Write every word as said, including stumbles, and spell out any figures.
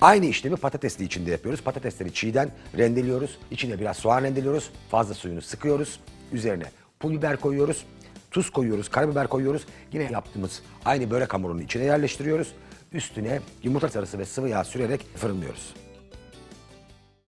Aynı işlemi patatesli içinde yapıyoruz. Patatesleri çiğden rendeliyoruz. İçine biraz soğan rendeliyoruz. Fazla suyunu sıkıyoruz. Üzerine pul biber koyuyoruz. Tuz koyuyoruz. Karabiber koyuyoruz. Yine yaptığımız aynı börek hamurunun içine yerleştiriyoruz. Üstüne yumurta sarısı ve sıvı yağ sürerek fırınlıyoruz.